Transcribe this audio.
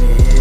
Yeah.